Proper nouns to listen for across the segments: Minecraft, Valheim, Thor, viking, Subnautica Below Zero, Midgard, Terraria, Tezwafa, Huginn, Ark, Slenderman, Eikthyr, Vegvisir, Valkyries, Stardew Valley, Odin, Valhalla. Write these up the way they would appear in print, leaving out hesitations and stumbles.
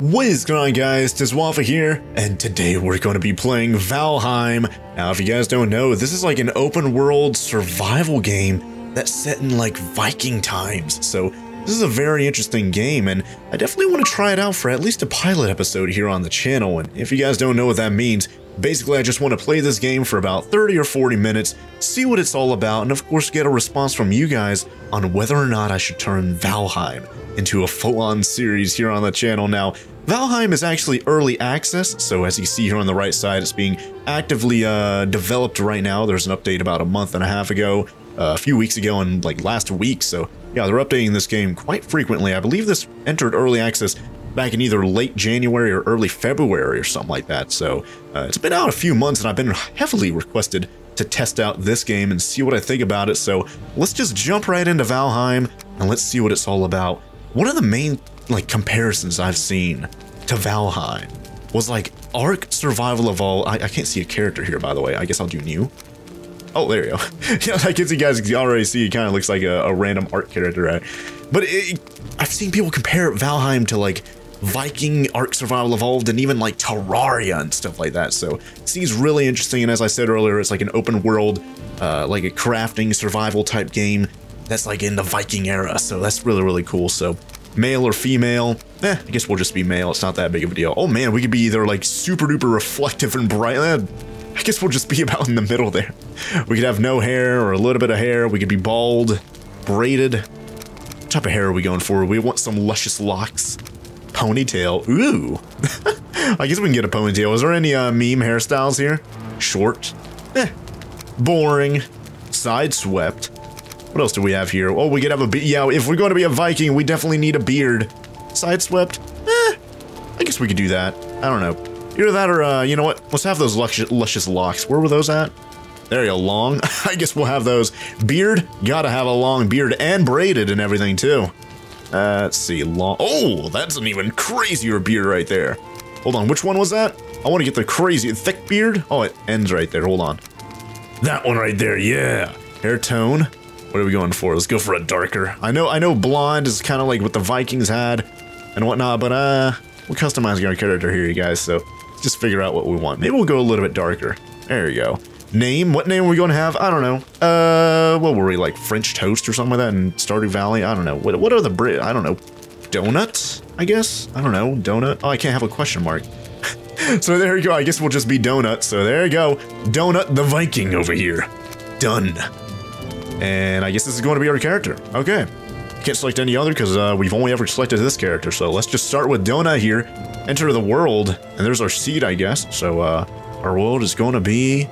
What is going on, guys? Tezwafa here, and today we're going to be playing Valheim. Now, if you guys don't know, this is like an open world survival game that's set in like Viking times. So this is a very interesting game, and I definitely want to try it out for at least a pilot episode here on the channel. And if you guys don't know what that means, basically I just want to play this game for about 30 or 40 minutes, see what it's all about, and of course get a response from you guys on whether or not I should turn Valheim into a full-on series here on the channel. Now, Valheim is actually early access, so as you see here on the right side, it's being actively developed right now. There's an update about a month and a half ago, a few weeks ago, and like last week. So yeah, they're updating this game quite frequently. I believe this entered early access back in either late January or early February or something like that. So it's been out a few months, and I've been heavily requested to test out this game and see what I think about it. So let's just jump right into Valheim and let's see what it's all about. One of the main like comparisons I've seen to Valheim was like Ark Survival of All. I can't see a character here, by the way. I guess I'll do new. Oh, there you go. Yeah, I guess you guys already see it kind of looks like a random Ark character, right? But I've seen people compare Valheim to like Viking, Ark Survival Evolved, and even like Terraria and stuff like that. So it seems really interesting, and as I said earlier, it's like an open world, like a crafting survival type game that's like in the Viking era. So that's really, really cool. So male or female, I guess we'll just be male. It's not that big of a deal. Oh man, we could be either like super duper reflective and bright. I guess we'll just be about in the middle there. We could have no hair or a little bit of hair. We could be bald, braided. What type of hair are we going for? We want some luscious locks. Ponytail. Ooh. I guess we can get a ponytail. Is there any meme hairstyles here? Short. Boring. Sideswept. What else do we have here? Oh, we could have a beard. Yeah, if we're going to be a Viking, we definitely need a beard. Sideswept. I guess we could do that. I don't know. Either that or, you know what? Let's have those luscious locks. Where were those at? There you go, long. I guess we'll have those. Beard. Gotta have a long beard and braided and everything, too. Let's see. Long. Oh, that's an even crazier beard right there. Hold on. Which one was that? I want to get the crazy thick beard. Oh, it ends right there. Hold on. That one right there. Yeah. Hair tone. What are we going for? Let's go for a darker. I know blonde is kind of like what the Vikings had and whatnot, but we're customizing our character here, you guys, so just figure out what we want. Maybe we'll go a little bit darker. There you go. Name? What name are we going to have? I don't know. What were we, like French Toast or something like that in Stardew Valley? I don't know. What are the Brit? I don't know. Donut, I guess? I don't know. Donut? Oh, I can't have a question mark. So there you go. I guess we'll just be Donut. So there you go. Donut the Viking over here. Done. And I guess this is going to be our character. Okay. Can't select any other because we've only ever selected this character. So let's just start with Donut here. Enter the world. And there's our seed, I guess. So our world is going to be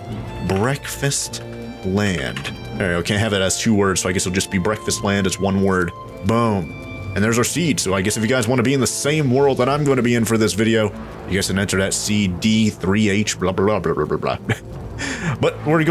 Breakfast Land. There you go. Can't have it as two words. So I guess it'll just be Breakfast Land as one word. Boom. And there's our seed. So I guess if you guys want to be in the same world that I'm going to be in for this video, you guys can enter that CD3H blah, blah, blah, blah, blah, blah. But we're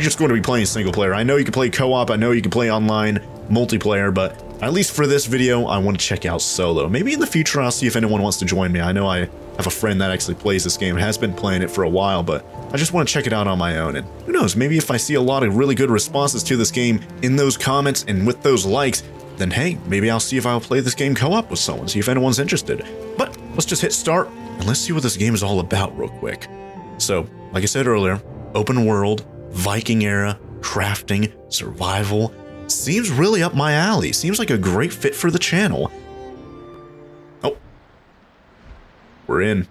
just going to be playing single player. I know you can play co-op, I know you can play online, multiplayer, but at least for this video, I want to check out solo. Maybe in the future, I'll see if anyone wants to join me. I know I have a friend that actually plays this game and has been playing it for a while, but I just want to check it out on my own. And who knows, maybe if I see a lot of really good responses to this game in those comments and with those likes, then hey, maybe I'll see if I'll play this game co-op with someone, see if anyone's interested. But let's just hit start and let's see what this game is all about real quick. So, like I said earlier, open world, Viking era, crafting, survival. Seems really up my alley. Seems like a great fit for the channel. Oh. We're in.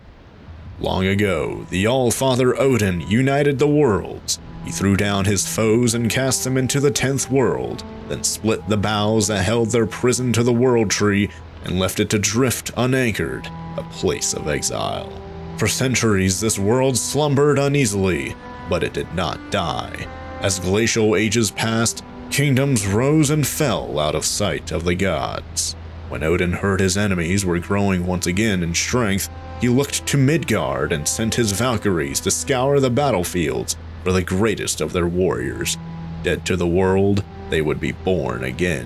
Long ago, the All-Father Odin united the worlds. He threw down his foes and cast them into the 10th world, then split the boughs that held their prison to the world tree and left it to drift unanchored, a place of exile. For centuries, this world slumbered uneasily, but it did not die. As glacial ages passed, kingdoms rose and fell out of sight of the gods. When Odin heard his enemies were growing once again in strength, he looked to Midgard and sent his Valkyries to scour the battlefields for the greatest of their warriors. Dead to the world, they would be born again.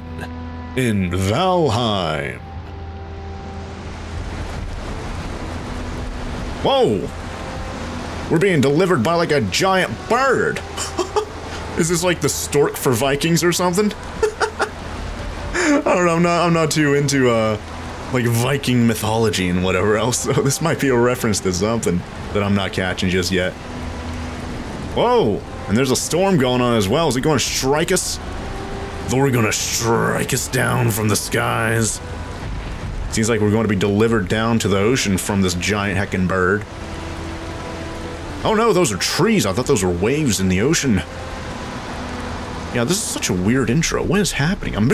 In Valheim. Whoa! We're being delivered by like a giant bird. Is this like the stork for Vikings or something? I don't know. I'm not too into like Viking mythology and whatever else. So this might be a reference to something that I'm not catching just yet. Whoa! And there's a storm going on as well. Is it going to strike us? Thor gonna strike us down from the skies. Seems like we're going to be delivered down to the ocean from this giant heckin' bird. Oh no, those are trees. I thought those were waves in the ocean. Yeah, this is such a weird intro. What is happening? I'm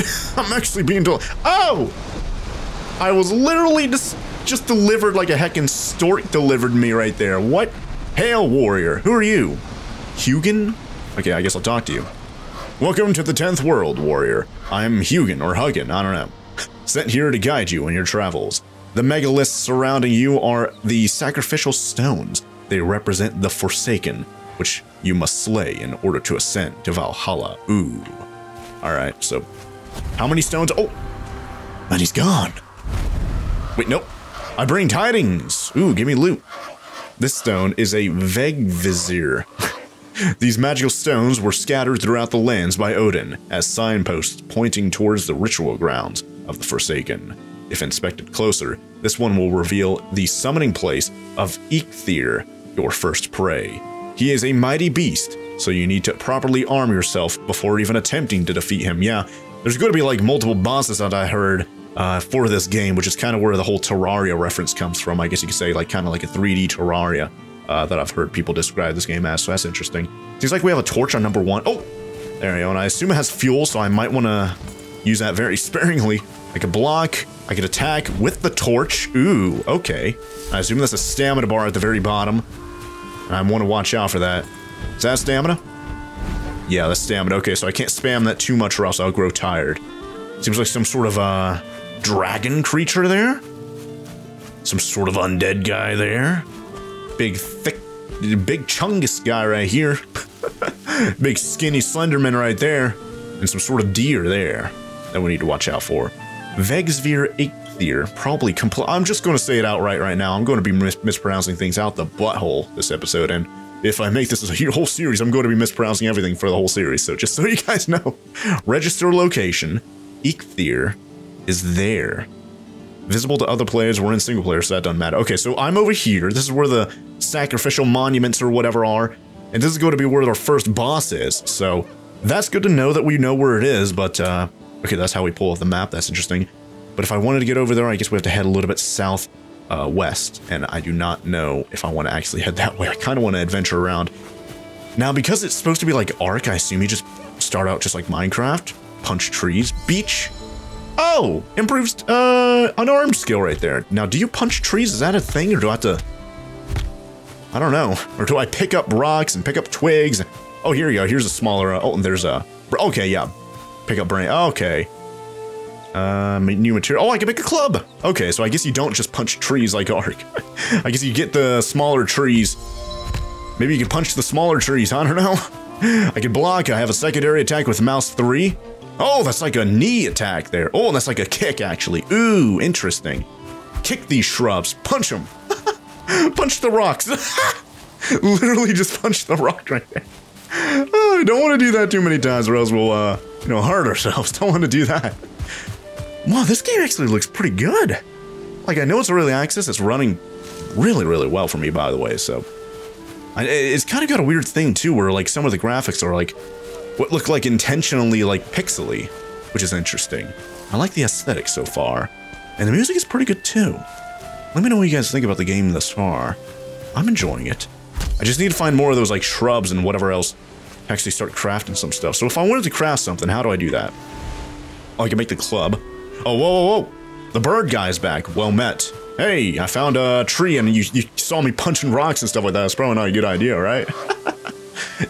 actually being told. Oh! I was literally just delivered like a heckin' stork delivered me right there. What? Hail, warrior. Who are you? Huginn? Okay, I guess I'll talk to you. Welcome to the 10th world, warrior. I'm Huginn, or Huginn, I don't know. Sent here to guide you in your travels. The megaliths surrounding you are the sacrificial stones. They represent the Forsaken, which you must slay in order to ascend to Valhalla. Ooh. Alright, so how many stones? Oh! And he's gone. Wait, nope. I bring tidings. Ooh, give me loot. This stone is a Vegvisir. These magical stones were scattered throughout the lands by Odin as signposts pointing towards the ritual grounds of the Forsaken. If inspected closer, this one will reveal the summoning place of Eikthyr, your first prey. He is a mighty beast, so you need to properly arm yourself before even attempting to defeat him. Yeah, there's going to be like multiple bosses that I heard for this game, which is kind of where the whole Terraria reference comes from. I guess you could say like kind of like a 3D Terraria. That I've heard people describe this game as, so that's interesting. Seems like we have a torch on number 1. Oh! There we go, and I assume it has fuel, so I might want to use that very sparingly. I could block, I could attack with the torch. Ooh, okay. I assume that's a stamina bar at the very bottom. I want to watch out for that. Is that stamina? Yeah, that's stamina. Okay, so I can't spam that too much or else I'll grow tired. Seems like some sort of, dragon creature there? Some sort of undead guy there? Big thick, big chungus guy right here. Big skinny Slenderman right there. And some sort of deer there that we need to watch out for. Vegvisir Eikthyr, probably I'm just going to say it outright right now. I'm going to be mispronouncing things out the butthole this episode. And if I make this a whole series, I'm going to be mispronouncing everything for the whole series. So just so you guys know, register location. Eikthyr is there. Visible to other players, we're in single player, so that doesn't matter. Okay, so I'm over here. This is where the sacrificial monuments or whatever are. And this is going to be where our first boss is. So that's good to know that we know where it is, but okay, that's how we pull up the map. That's interesting. But if I wanted to get over there, I guess we have to head a little bit south west. And I do not know if I want to actually head that way. I kind of want to adventure around. Now, because it's supposed to be like Ark, I assume you just start out just like Minecraft, punch trees, beach. Oh, improves unarmed skill right there. Now, do you punch trees? Is that a thing, or do I have to? I don't know. Or do I pick up rocks and pick up twigs? And, oh, here you go. Here's a smaller. Oh, and there's a. Okay, yeah. Pick up brain. Okay. New material. Oh, I can make a club. Okay, so I guess you don't just punch trees like Ark. I guess you get the smaller trees. Maybe you can punch the smaller trees. I don't know. I can block. I have a secondary attack with mouse 3. Oh, that's like a knee attack there. Oh, that's like a kick, actually. Ooh, interesting. Kick these shrubs. Punch them. Punch the rocks. Literally just punch the rock right there. Oh, I don't want to do that too many times or else we'll, you know, hurt ourselves. Don't want to do that. Wow, this game actually looks pretty good. Like, I know it's early access. It's running really, really well for me, by the way, so. It's kind of got a weird thing, too, where, like, some of the graphics are, like, what look like intentionally like pixely, which is interesting. I like the aesthetic so far, and the music is pretty good too. Let me know what you guys think about the game thus far. I'm enjoying it. I just need to find more of those like shrubs and whatever else to actually start crafting some stuff. So if I wanted to craft something, how do I do that? Oh, I can make the club. Oh, whoa, whoa, whoa. The bird guy's back. Well met. Hey, I found a tree and you saw me punching rocks and stuff like that. It's probably not a good idea, right?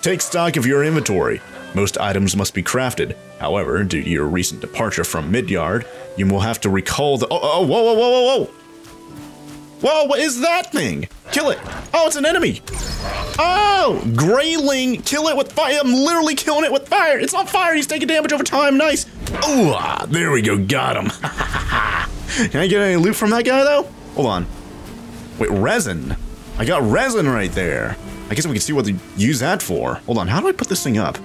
Take stock of your inventory. Most items must be crafted. However, due to your recent departure from Midgard, you will have to recall the- Oh, whoa, whoa, whoa, whoa, whoa! Whoa, what is that thing? Kill it! Oh, it's an enemy! Oh! Grayling! Kill it with fire! I'm literally killing it with fire! It's on fire! He's taking damage over time! Nice! Ooh, ah, there we go, got him! Can I get any loot from that guy, though? Hold on. Wait, resin? I got resin right there. I guess we can see what to use that for. Hold on, how do I put this thing up?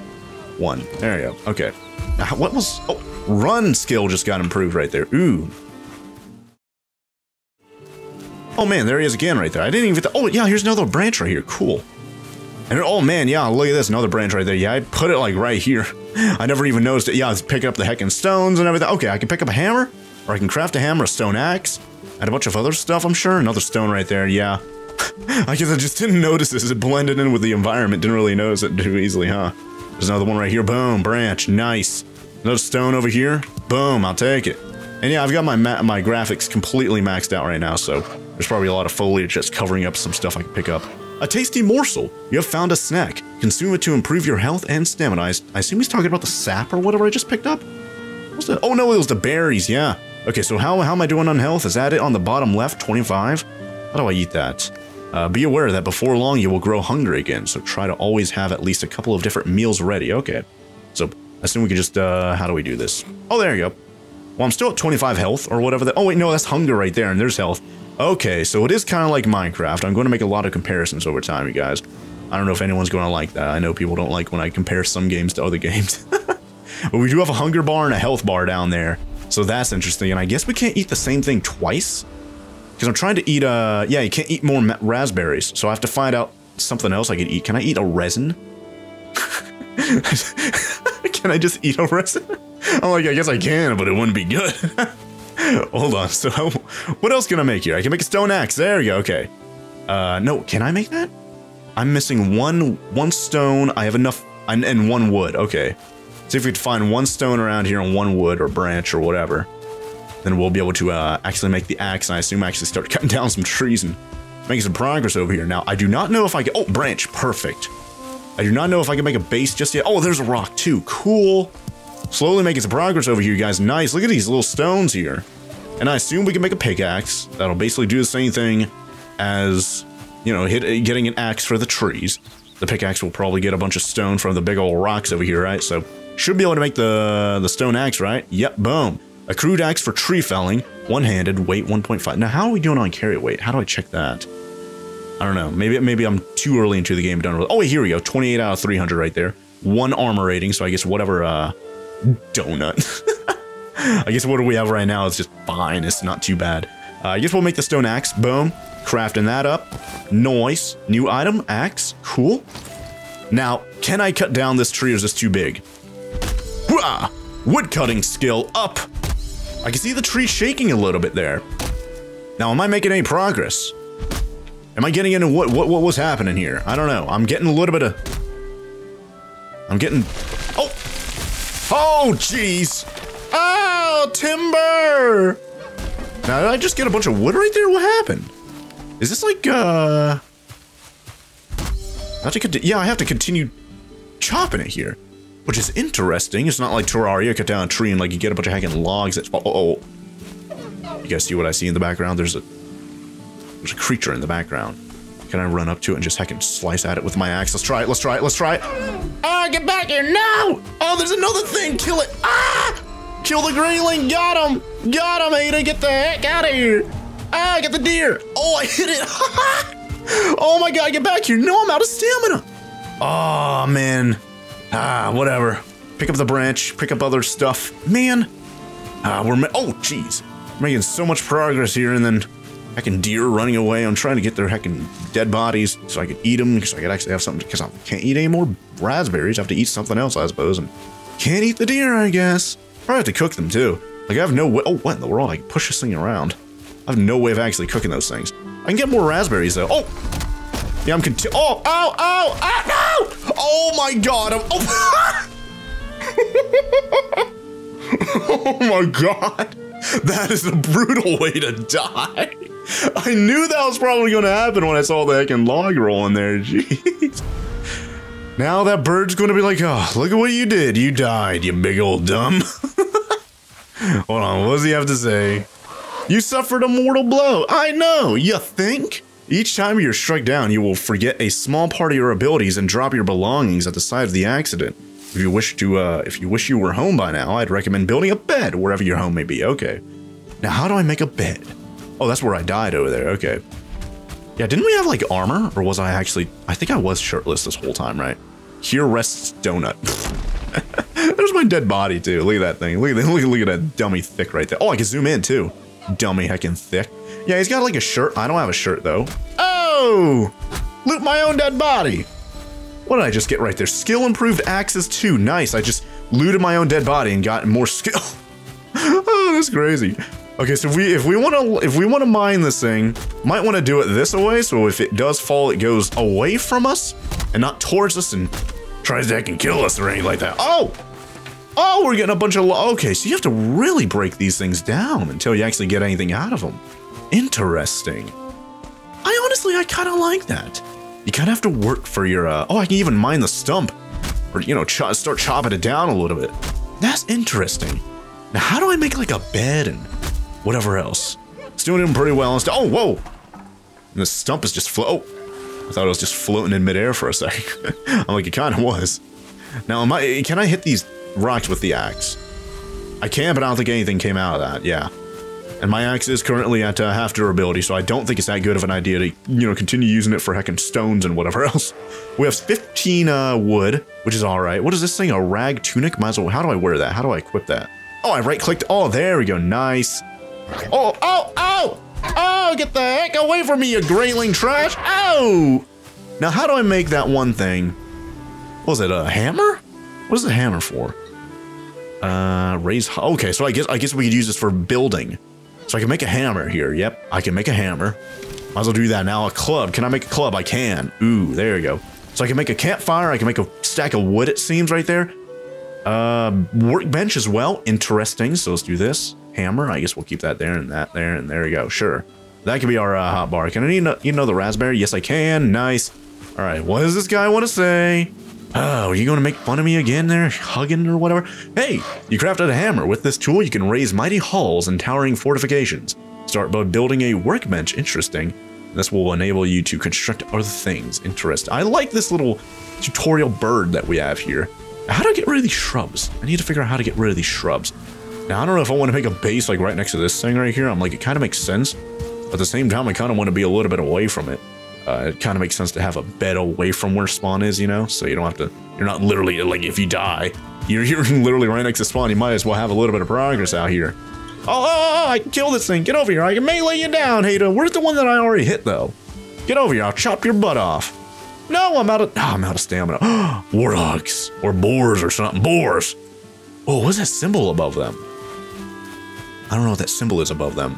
1. There you go. Okay. Now, what was... Oh, run skill just got improved right there. Ooh. Oh man, there he is again right there. I didn't even... Oh yeah, here's another branch right here. Cool. And oh man, yeah, look at this. Another branch right there. Yeah, I put it like right here. I never even noticed it. Yeah, it's picking up the heckin' stones and everything. Okay, I can pick up a hammer. Or I can craft a hammer, a stone axe. And a bunch of other stuff, I'm sure. Another stone right there, yeah. I guess I just didn't notice this. It blended in with the environment. Didn't really notice it too easily, huh? There's another one right here. Boom, branch. Nice. Another stone over here. Boom, I'll take it. And yeah, I've got my graphics completely maxed out right now, so there's probably a lot of foliage that's covering up some stuff I can pick up. A tasty morsel. You have found a snack. Consume it to improve your health and stamina. I assume he's talking about the sap or whatever I just picked up? What's that? Oh no, it was the berries, yeah. Okay, so how am I doing on health? Is that it on the bottom left, 25? How do I eat that? Be aware that before long you will grow hungry again, so try to always have at least a couple of different meals ready. Okay, so I assume we could just, how do we do this? Oh, there you go. Well, I'm still at 25 health or whatever. Oh, wait, no, that's hunger right there, and there's health. Okay, so it is kind of like Minecraft. I'm going to make a lot of comparisons over time, you guys. I don't know if anyone's going to like that. I know people don't like when I compare some games to other games. But we do have a hunger bar and a health bar down there, so that's interesting. And I guess we can't eat the same thing twice? Because I'm trying to eat, yeah, you can't eat more raspberries, so I have to find out something else I can eat. Can I eat a resin? Can I just eat a resin? I'm like, I guess I can, but it wouldn't be good. Hold on, so what else can I make here? I can make a stone axe. There we go, okay. No, can I make that? I'm missing one stone. I have enough, and one wood, okay. See if we could find one stone around here and one wood or branch or whatever. Then we'll be able to actually make the axe, and I assume actually start cutting down some trees and making some progress over here. Now, I do not know if I can, oh, branch, perfect. I do not know if I can make a base just yet. Oh, there's a rock too, cool. Slowly making some progress over here, you guys. Nice. Look at these little stones here. And I assume we can make a pickaxe. That'll basically do the same thing as, you know, getting an axe for the trees. The pickaxe will probably get a bunch of stone from the big old rocks over here, right? So should be able to make the stone axe, right? Yep, boom. A crude axe for tree felling. One-handed, weight 1.5. Now, how are we doing on carry weight? How do I check that? I don't know. Maybe I'm too early into the game done with. Oh, wait, here we go. 28 out of 300 right there. One armor rating, so I guess whatever, donut. I guess what do we have right now? It's just fine. It's not too bad. I guess we'll make the stone axe. Boom. Crafting that up. Nice. New item. Axe. Cool. Now, can I cut down this tree or is this too big? Hooah! Wood cutting skill up. I can see the tree shaking a little bit there. Now, am I making any progress? Am I getting into what was happening here? I don't know. I'm getting a little bit of... I'm getting... Oh! Oh, jeez! Oh, timber! Now, did I just get a bunch of wood right there? What happened? Is this like, I have to I have to continue chopping it here. Which is interesting. It's not like Terraria, cut down a tree and, like, you get a bunch of hacking logs that... Oh, oh. You guys see what I see in the background? There's a creature in the background. Can I run up to it and just heckin' slice at it with my axe? Let's try it, let's try it, let's try it! Ah, get back here, no! Oh, there's another thing, kill it! Ah! Kill the grayling, got him, Ada, get the heck out of here! Ah, get the deer! Oh, I hit it, Oh my god, get back here, no, I'm out of stamina! Oh, man. Ah, whatever. Pick up the branch, pick up other stuff. Man! Ah, oh, jeez. Making so much progress here, and then... Heckin' deer running away. I'm trying to get their heckin' dead bodies so I could eat them, because I could actually have something, because I can't eat any more raspberries. I have to eat something else, I suppose, and can't eat the deer, I guess. Or I have to cook them, too. Like, I have no way, oh, what in the world? I can push this thing around. I have no way of actually cooking those things. I can get more raspberries, though. Oh! Yeah, I'm oh! Ow! Ow! Ow! No! Oh, my God! Oh! Oh, my God! That is a brutal way to die! I knew that was probably going to happen when I saw the heckin' log roll in there, jeez. Now that bird's going to be like, oh, look at what you did. You died, you big old dumb. Hold on, what does he have to say? You suffered a mortal blow. I know, you think? Each time you're struck down, you will forget a small part of your abilities and drop your belongings at the site of the accident. If you wish to, if you wish you were home by now, I'd recommend building a bed wherever your home may be. Okay. Now, how do I make a bed? Oh, that's where I died over there. Okay. Yeah, didn't we have like armor? Or was I actually... I think I was shirtless this whole time, right? Here rests donut. There's my dead body too. Look at that thing. Look at that dummy thick right there. Oh, I can zoom in too. Dummy heckin' thick. Yeah, he's got like a shirt. I don't have a shirt though. Oh! Loot my own dead body. What did I just get right there? Skill improved axes 2. Nice. I just looted my own dead body and got more skill. Oh, that's crazy. Okay, so if we want to mine this thing, might want to do it this way. So if it does fall, it goes away from us and not towards us and tries to heck and kill us or anything like that. Oh, oh, we're getting a bunch of. Okay, so you have to really break these things down until you actually get anything out of them. Interesting. I kind of like that. You kind of have to work for your. Oh, I can even mine the stump, or you know, start chopping it down a little bit. That's interesting. Now, how do I make like a bed and? Whatever else. It's doing pretty well. Oh, whoa! And the stump is just I thought it was just floating in midair for a second. I'm like, it kind of was. Now, can I hit these rocks with the axe? I can, but I don't think anything came out of that. Yeah. And my axe is currently at half durability, so I don't think it's that good of an idea to, you know, continue using it for heckin' stones and whatever else. We have 15 wood, which is all right. What is this thing? A rag tunic? Might as well. How do I wear that? How do I equip that? Oh, I right-clicked. Oh, there we go. Nice. Oh, oh, oh, oh, get the heck away from me, you grayling trash. Oh! Now, how do I make that one thing? What was it, a hammer? What is the hammer for? Raise, okay, so I guess we could use this for building. So I can make a hammer here, yep, I can make a hammer. Might as well do that now. A club, can I make a club? I can. Ooh, there we go. So I can make a campfire, I can make a stack of wood, it seems, right there. Workbench as well, interesting, so let's do this. Hammer, I guess we'll keep that there and that there and there we go. Sure, that could be our hot bar. Can I need another raspberry? Yes, I can. Nice. All right, what does this guy want to say? Oh, are you going to make fun of me again there, Huginn or whatever? Hey, you crafted a hammer. With this tool, you can raise mighty halls and towering fortifications. Start by building a workbench. Interesting. This will enable you to construct other things. Interesting. I like this little tutorial bird that we have here. How do I get rid of these shrubs? I need to figure out how to get rid of these shrubs. Now, I don't know if I want to make a base like right next to this thing right here. I'm like, it kind of makes sense. But at the same time, I kind of want to be a little bit away from it. It kind of makes sense to have a bed away from where spawn is, you know? So you don't have to, you're not literally, like, if you die, you're literally right next to spawn. You might as well have a little bit of progress out here. Oh, oh, oh, I can kill this thing. Get over here. I can melee you down, Hayden. Where's the one that I already hit, though? Get over here. I'll chop your butt off. No, I'm out of stamina. Warthogs or boars or something. Boars. Oh, what's that symbol above them? I don't know what that symbol is above them.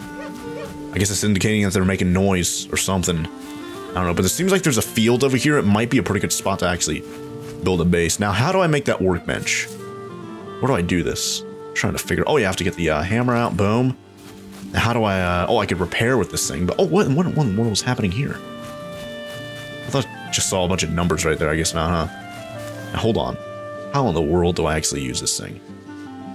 I guess it's indicating that they're making noise or something. I don't know, but it seems like there's a field over here. It might be a pretty good spot to actually build a base. Now, how do I make that workbench? Where do I do this? I'm trying to figure... Oh, you have to get the hammer out. Boom. Now, how do I... oh, I could repair with this thing. But, oh, what was happening here? I thought I just saw a bunch of numbers right there. I guess not, huh? Now, hold on. How in the world do I actually use this thing?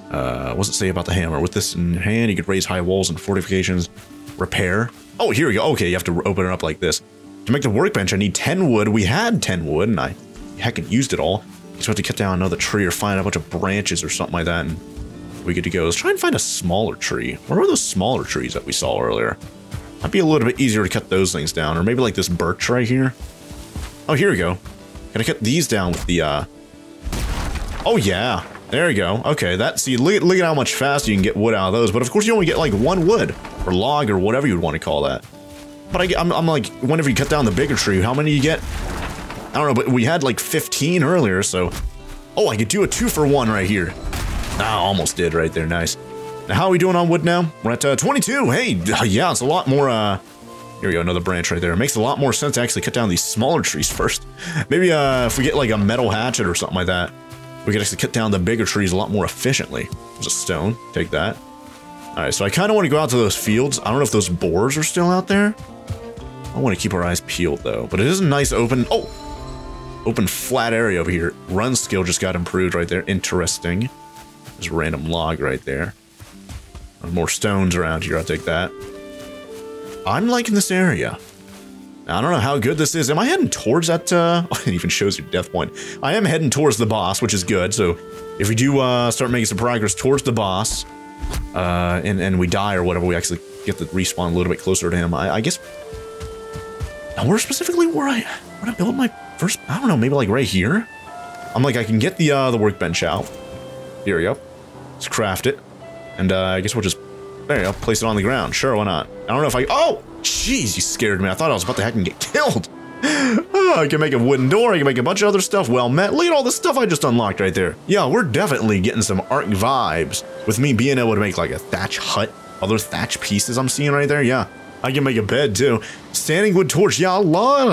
What's it say about the hammer? With this in hand, you could raise high walls and fortifications. Repair. Oh, here we go. Okay, you have to open it up like this. To make the workbench, I need 10 wood. We had 10 wood, and I heckin' used it all. So I have to cut down another tree or find a bunch of branches or something like that, and we good to go. Let's try and find a smaller tree. Where were those smaller trees that we saw earlier? Might be a little bit easier to cut those things down, or maybe like this birch right here. Oh, here we go. Gotta cut these down with the, Oh, yeah. There you go. Okay, that's, see, look at how much faster you can get wood out of those. But of course, you only get like one wood or log or whatever you'd want to call that. But I'm like, whenever you cut down the bigger tree, how many do you get? I don't know, but we had like 15 earlier, so. Oh, I could do a 2-for-1 right here. Ah, almost did right there. Nice. Now, how are we doing on wood now? We're at 22. Hey, yeah, it's a lot more. Here we go, another branch right there. It makes a lot more sense to actually cut down these smaller trees first. Maybe if we get like a metal hatchet or something like that. We could actually cut down the bigger trees a lot more efficiently. There's a stone. Take that. All right, so I kind of want to go out to those fields. I don't know if those boars are still out there. I want to keep our eyes peeled, though. But it is a nice open... Oh! Open flat area over here. Run skill just got improved right there. Interesting. There's a random log right there. More stones around here. I'll take that. I'm liking this area. I don't know how good this is. Am I heading towards that, oh, it even shows your death point. I am heading towards the boss, which is good, so if we do, start making some progress towards the boss, and we die or whatever, we actually get the respawn a little bit closer to him, I guess... Now, where specifically where I build my first, I don't know, maybe like right here? I'm like, I can get the workbench out. Here we go. Let's craft it. And, I guess we'll just There you go. Place it on the ground. Sure, why not? I don't know if I... Oh! Jeez, you scared me. I thought I was about to heck and get killed. Oh, I can make a wooden door. I can make a bunch of other stuff. Well met. Look at all the stuff I just unlocked right there. Yeah, we're definitely getting some Ark vibes. With me being able to make like a thatch hut. Other thatch pieces I'm seeing right there. Yeah. I can make a bed too. Standing wood torch. Yeah, a lot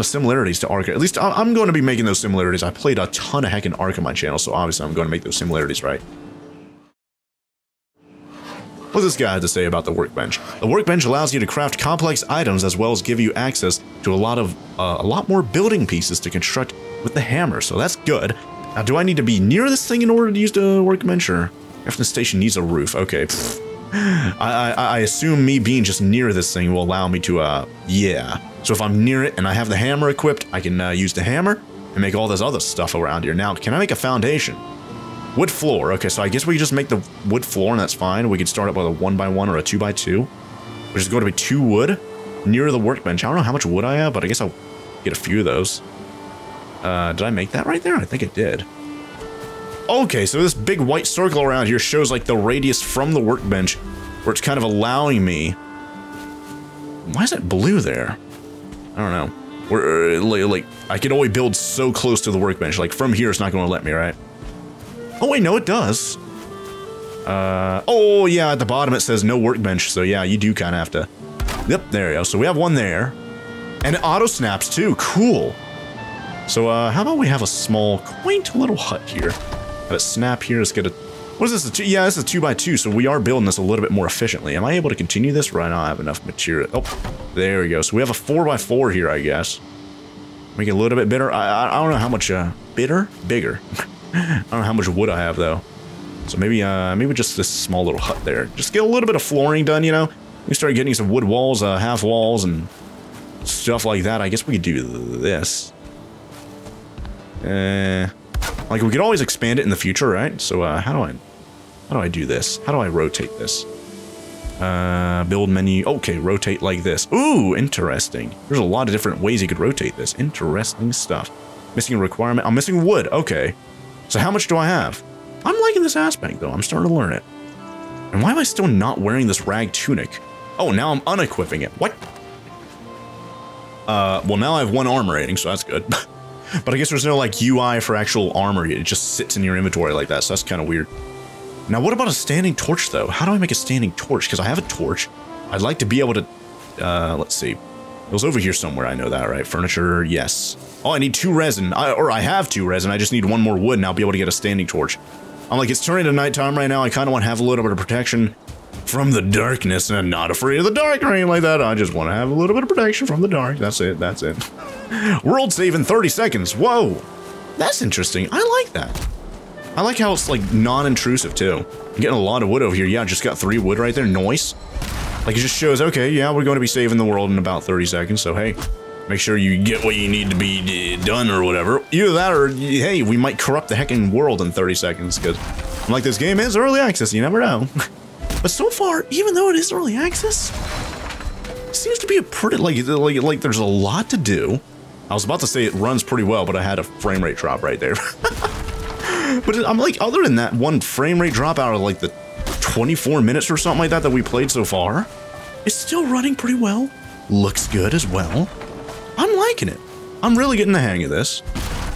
of similarities to Ark. At least I'm going to be making those similarities. I played a ton of heckin' Ark on my channel, so obviously I'm going to make those similarities right. What's this guy had to say about the workbench? The workbench allows you to craft complex items as well as give you access to a lot more building pieces to construct with the hammer, so that's good. Now, do I need to be near this thing in order to use the workbench, or crafting station needs a roof? Okay. I assume me being just near this thing will allow me to, yeah. So if I'm near it and I have the hammer equipped, I can use the hammer and make all this other stuff around here. Now, can I make a foundation? Wood floor. Okay, so I guess we just make the wood floor and that's fine. We could start up with a 1x1 or a 2x2, which is going to be 2 wood near the workbench. I don't know how much wood I have, but I guess I'll get a few of those. Did I make that right there? I think I did. Okay, so this big white circle around here shows like the radius from the workbench, where it's kind of allowing me. Why is it blue there? I don't know. Where like I can only build so close to the workbench. Like from here, it's not going to let me, right? Oh wait, no, it does. Oh yeah, at the bottom it says no workbench, so yeah, you do kind of have to. Yep, there you go. So we have one there, and it auto snaps too. Cool. So how about we have a small, quaint little hut here. Have it snap here. Let's get a. What is this? Yeah, this is a 2x2, so we are building this a little bit more efficiently. Am I able to continue this? Right now I have enough material. Oh, there we go. So we have a 4x4 here, I guess. Make it a little bit bigger. I don't know how much bigger. I don't know how much wood I have though. So maybe maybe just this small little hut there. Just get a little bit of flooring done, you know. We start getting some wood walls, half walls, and stuff like that. I guess we could do this. Like we could always expand it in the future, right? So how do I do this? How do I rotate this? Build menu. Okay, rotate like this. Ooh, interesting. There's a lot of different ways you could rotate this. Interesting stuff. Missing a requirement. I'm missing wood. Okay. So how much do I have? I'm liking this aspect though. I'm starting to learn it. And why am I still not wearing this rag tunic? Oh, now I'm unequipping it. What? Well now I have 1 armor rating, so that's good. But I guess there's no like UI for actual armor. It just sits in your inventory like that. So that's kind of weird. Now, what about a standing torch though? How do I make a standing torch? Because I have a torch. I'd like to be able to, let's see. It was over here somewhere. I know that, right? Furniture. Yes. Oh, I need 2 resin or I have 2 resin. I just need 1 more wood and I'll be able to get a standing torch. I'm like, it's turning to nighttime right now. I kind of want to have a little bit of protection from the darkness, and I'm not afraid of the dark or anything like that. I just want to have a little bit of protection from the dark. That's it. That's it. World save in 30 seconds. Whoa. That's interesting. I like that. I like how it's like non-intrusive too. I'm getting a lot of wood over here. Yeah, I just got 3 wood right there. Nice. Like it just shows, okay, yeah, we're going to be saving the world in about 30 seconds. So, hey, make sure you get what you need to be done or whatever. Either that or, hey, we might corrupt the heckin' world in 30 seconds because I'm like, this game is early access. You never know. But so far, even though it is early access, it seems to be a pretty, like there's a lot to do. I was about to say it runs pretty well, but I had a frame rate drop right there. But I'm like, other than that one frame rate drop out of like the 24 minutes or something like that we played so far, it's still running pretty well. Looks good as well. I'm liking it. I'm really getting the hang of this.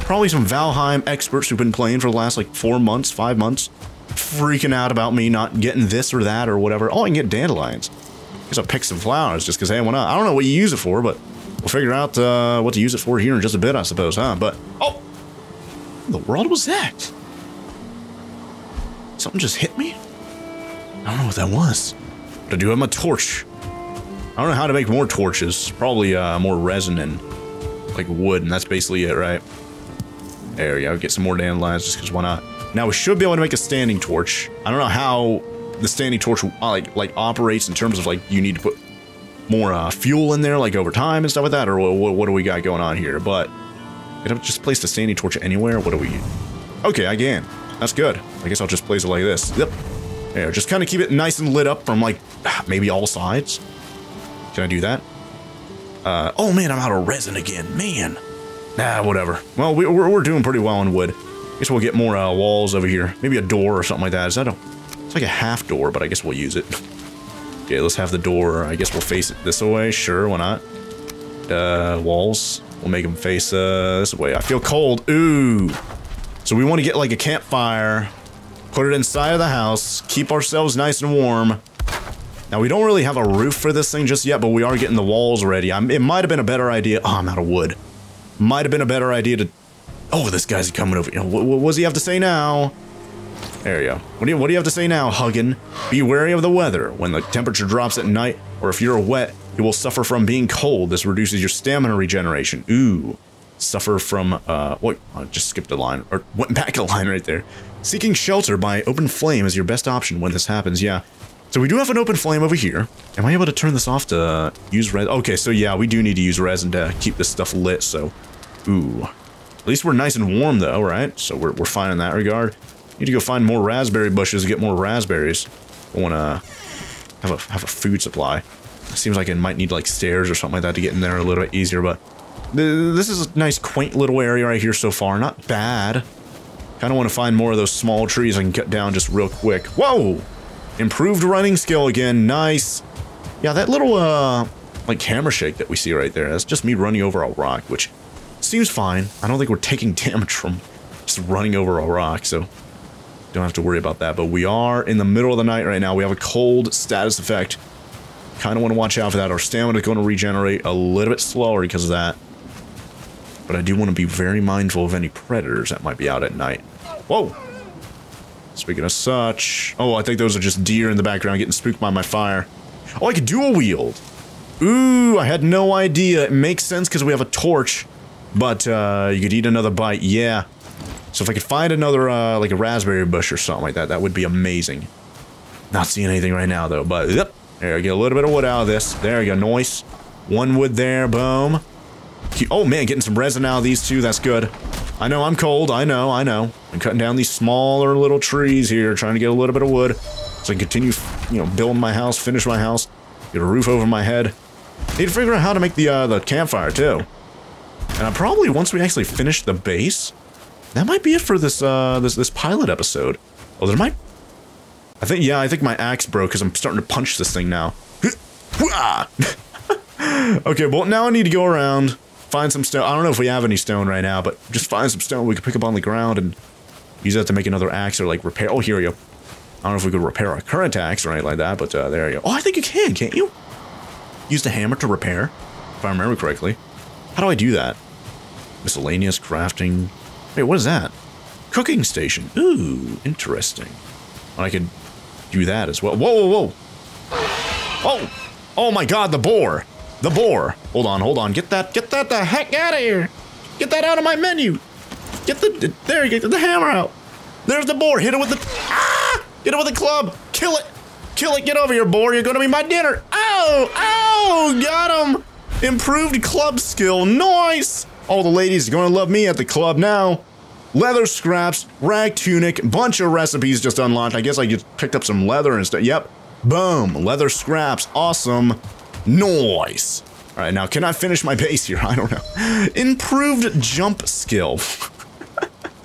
Probably some Valheim experts who've been playing for the last like 4 months, 5 months, freaking out about me not getting this or that or whatever. Oh, I can get dandelions. Guess I'll pick some flowers just because, hey, why not? I don't know what you use it for, but we'll figure out what to use it for here in just a bit, I suppose, huh? But, oh! What in the world was that? Something just hit me? I don't know what that was. But I do have my torch. I don't know how to make more torches. Probably more resin and like wood, and that's basically it, right? There we go. Get some more dandelions just because why not? Now we should be able to make a standing torch. I don't know how the standing torch like operates in terms of like you need to put more fuel in there like over time and stuff like that, or what do we got going on here? But could I just place the standing torch anywhere? What do we? Okay, I can. That's good. I guess I'll just place it like this. Yep. There, just kind of keep it nice and lit up from like maybe all sides. Can I do that? Oh man, I'm out of resin again. Man. Nah, whatever. Well, we're doing pretty well on wood. I guess we'll get more walls over here. Maybe a door or something like that. Is that a? It's like a half door, but I guess we'll use it. Okay, let's have the door. I guess we'll face it this way. Sure, why not? Walls. We'll make them face this way. I feel cold. Ooh. So we want to get like a campfire, put it inside of the house, keep ourselves nice and warm. Now, we don't really have a roof for this thing just yet, but we are getting the walls ready. It might have been a better idea. Oh, I'm out of wood. Might have been a better idea to... Oh, this guy's coming over. What does he have to say now? There you go. What do you have to say now, Huginn? Be wary of the weather. When the temperature drops at night, or if you're wet, you will suffer from being cold. This reduces your stamina regeneration. Ooh. Suffer from, wait, I just skipped a line, or went back a line right there. Seeking shelter by open flame is your best option when this happens, yeah. So we do have an open flame over here. Am I able to turn this off to use res? Okay, so yeah, we do need to use resin to keep this stuff lit, so. Ooh. At least we're nice and warm though, right? So we're fine in that regard. Need to go find more raspberry bushes and get more raspberries. I wanna have a food supply. It seems like it might need like stairs or something like that to get in there a little bit easier, but this is a nice quaint little area right here so far. Not bad. Kind of want to find more of those small trees I can cut down just real quick. Whoa! Improved running skill again. Nice. Yeah, that little like hammer shake that we see right there. That's just me running over a rock, which seems fine. I don't think we're taking damage from just running over a rock, so don't have to worry about that. But we are in the middle of the night right now. We have a cold status effect. Kind of want to watch out for that. Our stamina is going to regenerate a little bit slower because of that. But I do want to be very mindful of any predators that might be out at night. Whoa! Speaking of such... Oh, I think those are just deer in the background getting spooked by my fire. Oh, I can dual wield! Ooh, I had no idea. It makes sense because we have a torch. But, you could eat another bite, yeah. So if I could find another, like a raspberry bush or something like that, that would be amazing. Not seeing anything right now, though, but... Yep. There, I get a little bit of wood out of this. There we go, nice. One wood there, boom. Oh man, getting some resin out of these two, that's good. I know I'm cold, I know. I'm cutting down these smaller little trees here, trying to get a little bit of wood. So I can continue, you know, building my house, finish my house, get a roof over my head. Need to figure out how to make the campfire too. And I probably, once we actually finish the base, that might be it for this, this pilot episode. Oh, there might... I think my axe broke because I'm starting to punch this thing now. Okay, well now I need to go around. Find some stone. I don't know if we have any stone right now, but just find some stone we can pick up on the ground and use that to make another axe or like repair. Oh, here we go. I don't know if we could repair our current axe or anything like that, but there we go. Oh, I think you can, can't you? Use the hammer to repair, if I remember correctly. How do I do that? Miscellaneous crafting. Wait, what is that? Cooking station. Ooh, interesting. Well, I could do that as well. Whoa, whoa, whoa. Oh, oh my God, the boar. The boar. Hold on, hold on. Get that the heck out of here. Get that out of my menu. There you go, get the hammer out. There's the boar. Hit it with the, hit it with the club. Kill it. Kill it. Get over here, boar. You're going to be my dinner. Oh, oh, got him. Improved club skill. Nice. All the ladies are going to love me at the club now. Leather scraps, rag tunic, bunch of recipes just unlocked. I guess I just picked up some leather and stuff. Yep. Boom. Leather scraps. Awesome. Noise. All right, now can I finish my base here? I don't know. Improved jump skill.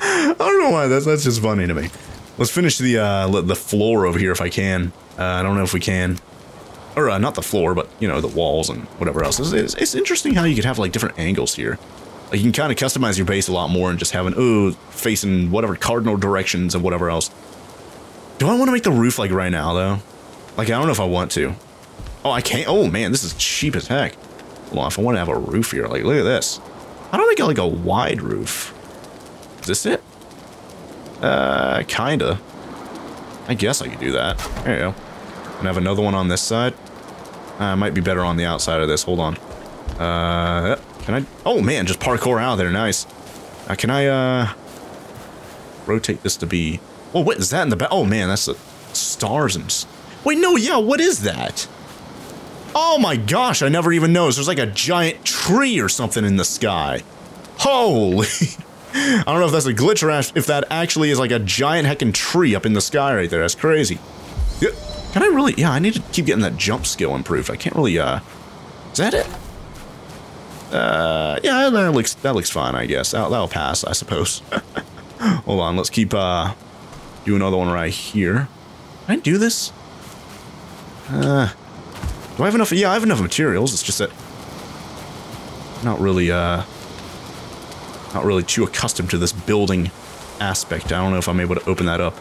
I don't know why that's just funny to me. Let's finish the floor over here if I can. I don't know if we can, or not the floor, but you know the walls and whatever else. It's interesting how you could have like different angles here. Like you can kind of customize your base a lot more and just have an facing whatever cardinal directions and whatever else. Do I want to make the roof like right now though? Like I don't know if I want to. Oh, I can't. Oh, man, this is cheap as heck. Well, if I want to have a roof here, like, look at this. I don't think I like a wide roof. Is this it? Kinda. I guess I could do that. There you go. And have another one on this side. I might be better on the outside of this. Hold on. Can I? Oh, man, just parkour out of there. Nice. Can I, rotate this to be... Oh, what is that in the back? Oh, man, that's the stars and... Wait, no, yeah, what is that? Oh my gosh, I never even noticed. There's like a giant tree or something in the sky. Holy. I don't know if that's a glitch or if that actually is like a giant heckin' tree up in the sky right there. That's crazy. Yeah. Can I really? Yeah, I need to keep getting that jump skill improved. I can't really, is that it? Yeah, that looks fine, I guess. That'll pass, I suppose. Hold on, let's keep, do another one right here. Can I do this? Do I have enough? Yeah, I have enough materials. It's just that not really too accustomed to this building aspect. I don't know if I'm able to open that up.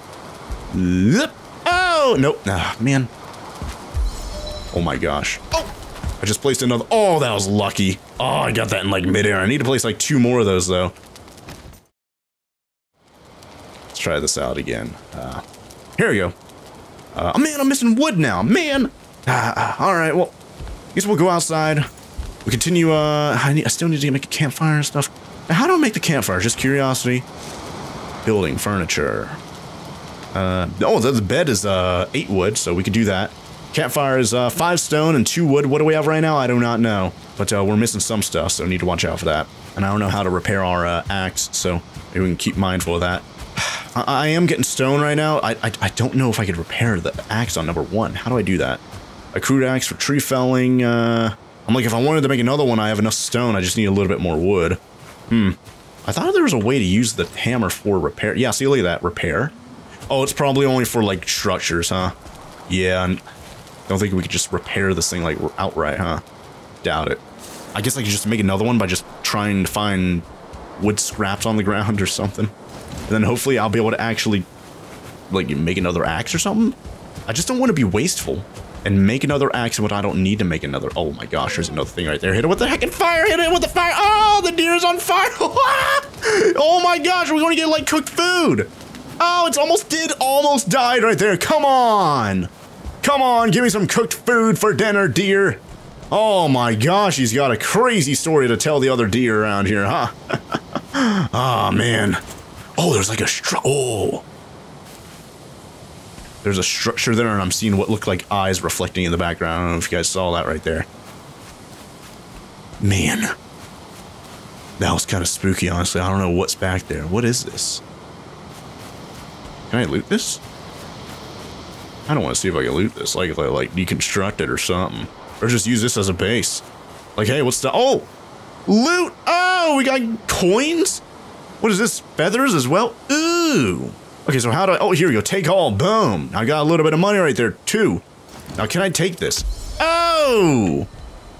Oh, nope. Ah, man. Oh my gosh. Oh, I just placed another. Oh, that was lucky. Oh, I got that in like midair. I need to place like 2 more of those though. Let's try this out again. Here we go. Oh man, I'm missing wood now, man. All right, well, I guess we'll go outside. We continue. I still need to make a campfire and stuff. Now, how do I make the campfire? Just curiosity. Building furniture. Oh, the bed is 8 wood, so we could do that. Campfire is 5 stone and 2 wood. What do we have right now? I do not know, but we're missing some stuff, so I need to watch out for that. And I don't know how to repair our axe, so maybe we can keep mindful of that. I am getting stone right now. I don't know if I could repair the axe on number 1. How do I do that? A crude axe for tree felling. I'm like, if I wanted to make another one, I have enough stone. I just need a little bit more wood. I thought there was a way to use the hammer for repair. Yeah, see, look at that, repair. Oh, it's probably only for like structures, huh? Yeah, and I don't think we could just repair this thing like outright, huh? Doubt it. I guess I could just make another one by just trying to find wood scraps on the ground or something. And then hopefully I'll be able to actually like make another axe or something. I just don't want to be wasteful and make another axe when I don't need to make another. Oh my gosh, there's another thing right there. Hit it with the heckin' fire, hit it with the fire. Oh, the deer is on fire. Oh my gosh, we're going to get like cooked food. Oh, it's almost died right there. Come on. Come on, give me some cooked food for dinner, deer. Oh my gosh, he's got a crazy story to tell the other deer around here, huh? Ah, oh, man. Oh, there's like a there's a structure there, and I'm seeing what look like eyes reflecting in the background. I don't know if you guys saw that right there. Man. That was kind of spooky, honestly. I don't know what's back there. What is this? Can I loot this? I don't want to see if I can loot this. Like, if I, like, deconstruct it or something. Or just use this as a base. Like, hey, what's the... Oh! Loot! Oh, we got coins? What is this? Feathers as well? Ooh! Okay, so how do I... Oh, here we go. Take all. Boom. I got a little bit of money right there, too. Now, can I take this? Oh!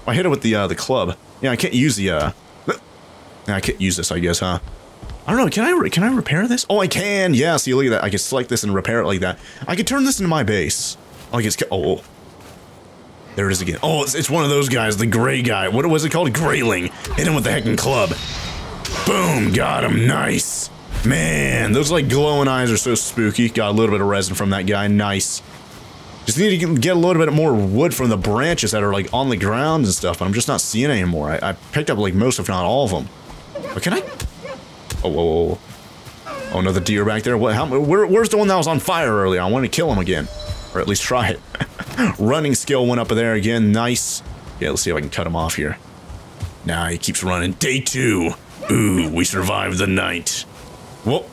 I hit it with the club. Yeah, I can't use the, I can't use this, I guess, huh? I don't know. Can I repair this? Oh, I can. Yeah, see, look at that. I can select this and repair it like that. I can turn this into my base. I guess... Oh. There it is again. Oh, it's one of those guys. The gray guy. What was it called? Grayling. Hit him with the heckin' club. Boom. Got him. Nice. Man, those like glowing eyes are so spooky. Got a little bit of resin from that guy. Nice. Just need to get a little bit more wood from the branches that are like on the ground and stuff, but I'm just not seeing any more. I picked up like most, if not all of them. But can I? Oh, whoa, whoa. Oh, another deer back there. What? How? Where's the one that was on fire earlier? I want to kill him again, or at least try it. Running skill went up there again. Nice. Yeah, let's see if I can cut him off here. Nah, he keeps running. Day 2. Ooh, we survived the night. Well,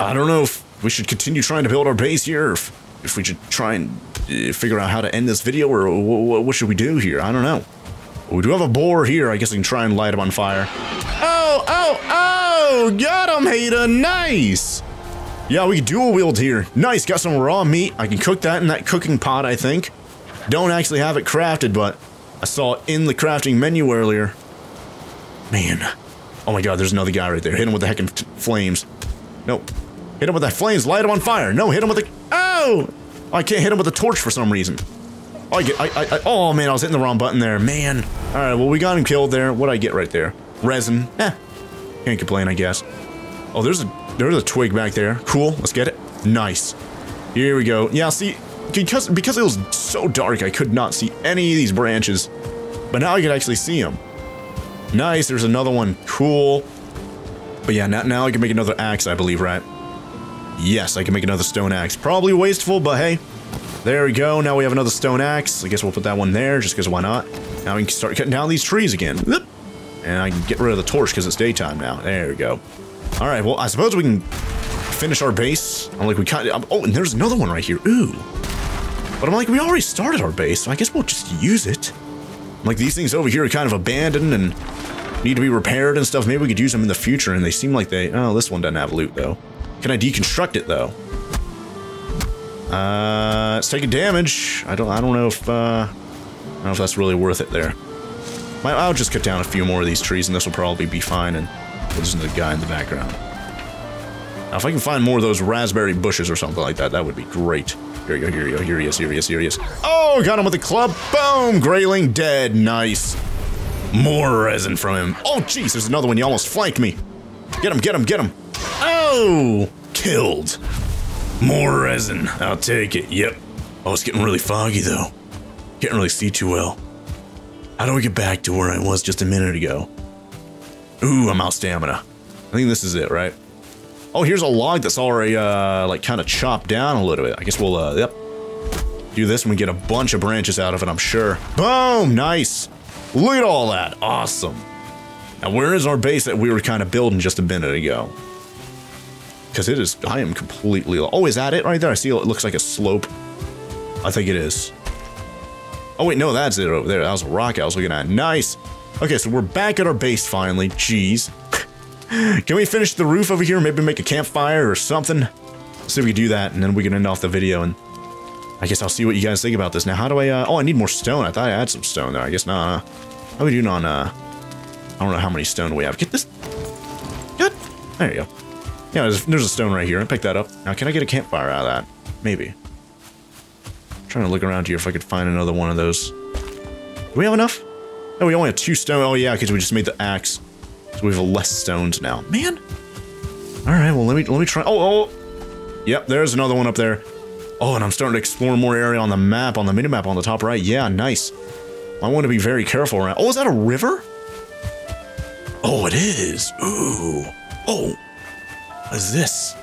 I don't know if we should continue trying to build our base here, or if we should try and figure out how to end this video, or what should we do here? I don't know. We do have a boar here. I guess we can try and light him on fire. Oh, oh, oh! Got him, Hater. Nice! Yeah, we can dual wield here. Nice, got some raw meat. I can cook that in that cooking pot, I think. Don't actually have it crafted, but I saw it in the crafting menu earlier. Man. Oh my god, there's another guy right there. Hit him with the heckin' flames. Nope. Hit him with the flames. Light him on fire. No, hit him with the... Oh! I can't hit him with the torch for some reason. Oh, oh man, I was hitting the wrong button there. Man. Alright, well, we got him killed there. What'd I get right there? Resin. Eh. Can't complain, I guess. Oh, there's a twig back there. Cool. Let's get it. Nice. Here we go. Yeah, see, because it was so dark, I could not see any of these branches. But now I could actually see them. Nice. There's another one. Cool. But yeah, now I can make another axe, I believe, right? Yes, I can make another stone axe. Probably wasteful, but hey. There we go. Now we have another stone axe. I guess we'll put that one there, just because why not? Now we can start cutting down these trees again. And I can get rid of the torch, because it's daytime now. There we go. Alright, well, I suppose we can finish our base. I'm like, we kind of... Oh, and there's another one right here. Ooh. But I'm like, we already started our base, so I guess we'll just use it. I'm like, these things over here are kind of abandoned and... need to be repaired and stuff. Maybe we could use them in the future, and they seem like they... Oh, this one doesn't have loot, though. Can I deconstruct it, though? It's taking damage. I don't know if, don't know if that's really worth it there. I'll just cut down a few more of these trees and this will probably be fine, and we'll listen to the guy in the background. Now, if I can find more of those raspberry bushes or something like that, that would be great. Here you go, here you go, here he is, here he is, here he is. Oh, got him with the club. Boom! Grayling dead. Nice. More resin from him. Oh, jeez, there's another one. You almost flanked me. Get him, get him, get him. Oh! Killed. More resin. I'll take it. Yep. Oh, it's getting really foggy, though. Can't really see too well. How do I get back to where I was just a minute ago? Ooh, I'm out stamina. I think this is it, right? Oh, here's a log that's already, like, kind of chopped down a little bit. I guess we'll, yep. Do this and we get a bunch of branches out of it, I'm sure. Boom! Nice! Look at all that! Awesome! Now, where is our base that we were kind of building just a minute ago? Because it is... I am completely... Oh, is that it right there? I see it looks like a slope. I think it is. Oh, wait, no, that's it over there. That was a rock I was looking at. Nice! Okay, so we're back at our base finally. Jeez. Can we finish the roof over here? Maybe make a campfire or something? Let's see if we can do that, and then we can end off the video, and... I guess I'll see what you guys think about this. Now, how do I, oh, I need more stone. I thought I had some stone there. I guess not, How are we doing on, I don't know how many stone we have. Get this. Good. There you go. Yeah, there's a stone right here. I picked that up. Now, can I get a campfire out of that? Maybe. I'm trying to look around here if I could find another one of those. Do we have enough? Oh, we only have 2 stone. Oh, yeah, because we just made the axe. So we have less stones now. Man. All right, well, let me try. Oh, oh. Yep, there's another one up there. Oh, and I'm starting to explore more area on the map, on the minimap on the top right. Yeah, nice. I want to be very careful around. Oh, is that a river? Oh, it is. Ooh. Oh. What is this?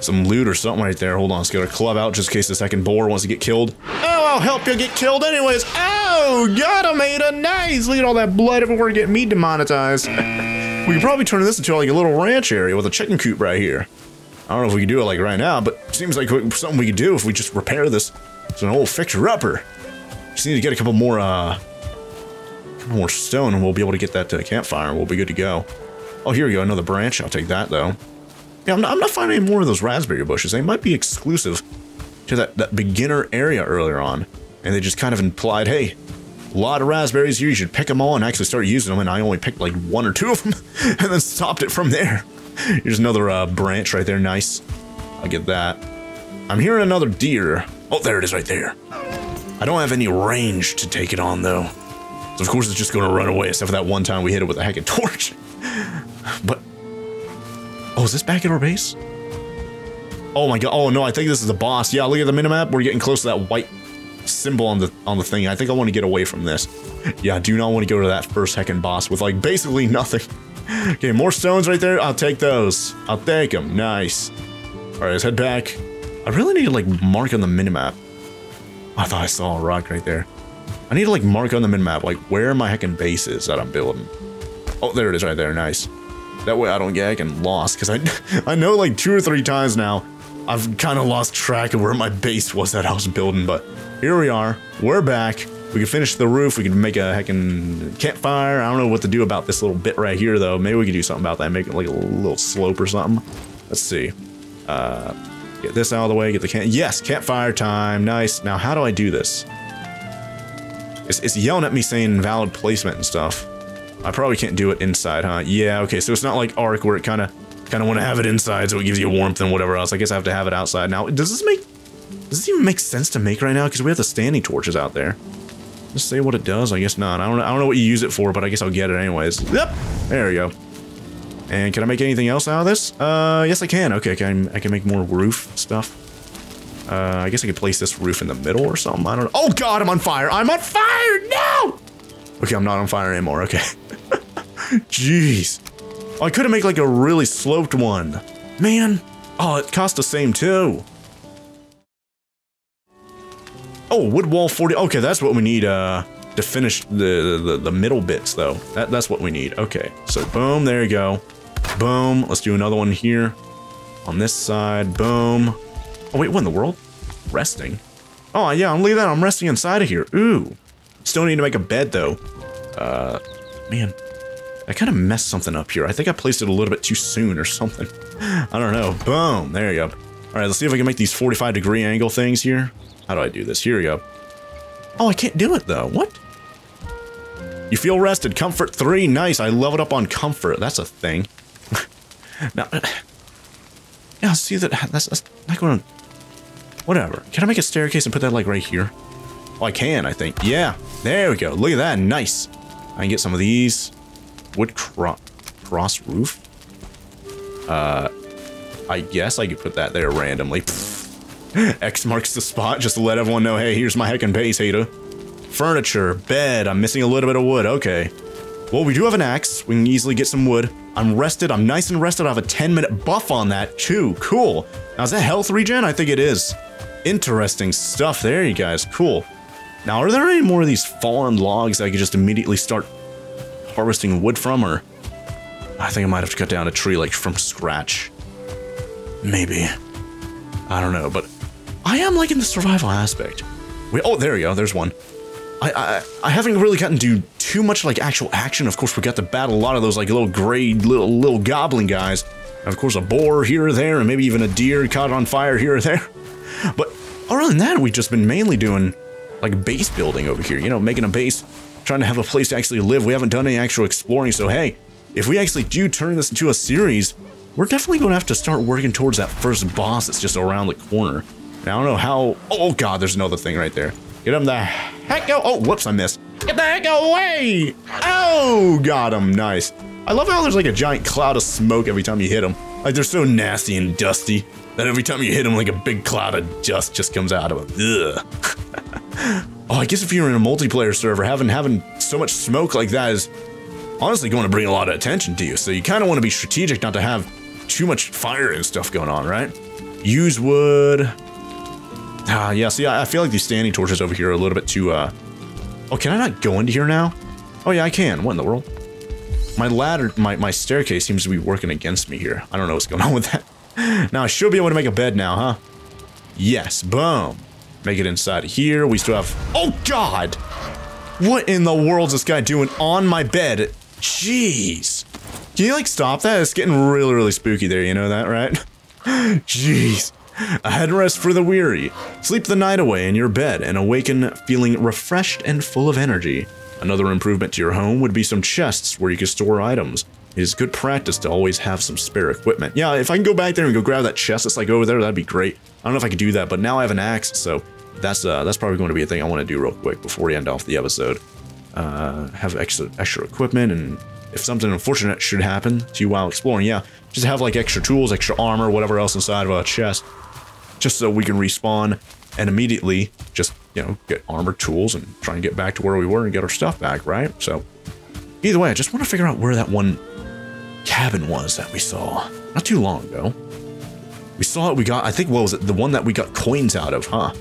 Some loot or something right there. Hold on, let's get our club out just in case the second boar wants to get killed. Oh, I'll help you get killed anyways. Oh, got him, Ada. Nice. Look at all that blood everywhere getting me demonetized. We could probably turn this into like a little ranch area with a chicken coop right here. I don't know if we can do it like right now, but it seems like something we could do if we just repair this. It's an old fixer-upper. Just need to get a couple more stone, and we'll be able to get that to the campfire, and we'll be good to go. Oh, here we go, another branch. I'll take that, though. Yeah, I'm not finding any more of those raspberry bushes. They might be exclusive to that beginner area earlier on, and they just kind of implied, hey, a lot of raspberries here, you should pick them all and actually start using them, and I only picked like 1 or 2 of them, and then stopped it from there. Here's another branch right there. Nice. I'll get that. I'm hearing another deer. Oh, there it is right there. I don't have any range to take it on, though. So, of course, it's just going to run away, except for that one time we hit it with a heckin' torch. But... Oh, is this back at our base? Oh, my God. Oh, no, I think this is the boss. Yeah, look at the minimap. We're getting close to that white symbol on the thing. I think I want to get away from this. Yeah, I do not want to go to that first heckin' boss with, like, basically nothing. Okay, more stones right there. I'll take those. I'll take them. Nice. All right, let's head back. I really need to, like, mark on the minimap. I thought I saw a rock right there. I need to, like, mark on the minimap, like, where my heckin' base is that I'm building. Oh, there it is right there. Nice. That way I don't get heckin' lost, because I know, like, 2 or 3 times now, I've kind of lost track of where my base was that I was building, but here we are. We're back. We can finish the roof, we can make a heckin' campfire. I don't know what to do about this little bit right here, though. Maybe we could do something about that, make it like a little slope or something. Let's see. Get this out of the way, get the yes, campfire time, nice. Now, how do I do this? It's yelling at me saying invalid placement and stuff. I probably can't do it inside, huh? Yeah, okay, so it's not like Ark where it kind of want to have it inside so it gives you warmth and whatever else. I guess I have to have it outside. Now, does this even make sense to make right now? Because we have the standing torches out there. Just say what it does? I guess not. I don't know what you use it for, but I guess I'll get it anyways. Yep! There we go. And can I make anything else out of this? Yes I can. Okay, I can make more roof stuff. I guess I could place this roof in the middle or something. I don't know. Oh God, I'm on fire! I'm on fire! No! Okay, I'm not on fire anymore. Okay. Jeez. Oh, I could have made like a really sloped one. Man. Oh, it cost the same too. Oh, wood wall 40. Okay, that's what we need to finish the middle bits, though. That's what we need. Okay, so boom, there you go. Boom. Let's do another one here. On this side, boom. Oh, wait, what in the world? Resting? Oh, yeah, I'm leaving that. I'm resting inside of here. Ooh. Still need to make a bed, though. Man. I kind of messed something up here. I think I placed it a little bit too soon or something. I don't know. Boom. There you go. All right, let's see if I can make these 45-degree angle things here. How do I do this? Here we go. Oh, I can't do it though. What? You feel rested. Comfort 3. Nice. I leveled up on comfort. That's a thing. Now, yeah, see that? That's not going to... Whatever. Can I make a staircase and put that like right here? Oh, I can, I think. Yeah. There we go. Look at that. Nice. I can get some of these. Wood cross roof. I guess I could put that there randomly. X marks the spot just to let everyone know, hey, here's my heckin' base, hater. Furniture, bed, I'm missing a little bit of wood, okay. Well, we do have an axe, we can easily get some wood. I'm rested, I'm nice and rested, I have a 10-minute buff on that too, cool. Now, is that health regen? I think it is. Interesting stuff there, you guys, cool. Now, are there any more of these farm logs that I could just immediately start harvesting wood from, or... I think I might have to cut down a tree, like, from scratch. Maybe. I don't know, but I am liking the survival aspect. Oh, there we go, there's one. I haven't really gotten to too much, like, actual action. Of course, we got to battle a lot of those, like, little gray, little goblin guys. And of course, a boar here or there, and maybe even a deer caught on fire here or there. But other than that, we've just been mainly doing, like, base building over here. You know, making a base, trying to have a place to actually live. We haven't done any actual exploring, so hey, if we actually do turn this into a series, we're definitely going to have to start working towards that first boss that's just around the corner. And I don't know how... Oh, God, there's another thing right there. Get him the heck out. Oh, whoops, I missed. Get the heck away! Oh, got him. Nice. I love how there's like a giant cloud of smoke every time you hit him. Like, they're so nasty and dusty that every time you hit him, like, a big cloud of dust just comes out of them. Ugh. Oh, I guess if you're in a multiplayer server, having so much smoke like that is honestly going to bring a lot of attention to you. So you kind of want to be strategic not to have too much fire and stuff going on, right? Use wood. Ah, yeah, see, I feel like these standing torches over here are a little bit too, Oh, can I not go into here now? Oh, yeah, I can. What in the world? My ladder, my staircase seems to be working against me here. I don't know what's going on with that. Now, I should be able to make a bed now, huh? Yes, boom. Make it inside of here. We still have... Oh, God! What in the world's this guy doing on my bed? Jeez. Can you, like, stop that? It's getting really, really spooky there, you know that, right? Jeez. A headrest for the weary. Sleep the night away in your bed and awaken feeling refreshed and full of energy. Another improvement to your home would be some chests where you can store items. It is good practice to always have some spare equipment. Yeah, if I can go back there and go grab that chest that's like over there, that'd be great. I don't know if I could do that, but now I have an axe, so that's probably going to be a thing I want to do real quick before we end off the episode. Have extra equipment, and if something unfortunate should happen to you while exploring, yeah, just have like extra tools, extra armor, whatever else inside of a chest. Just so we can respawn and immediately just, you know, get armor tools and try and get back to where we were and get our stuff back, right? So, either way, I just want to figure out where that one cabin was that we saw not too long ago. We saw it, we got, I think, what was it? The one that we got coins out of, huh?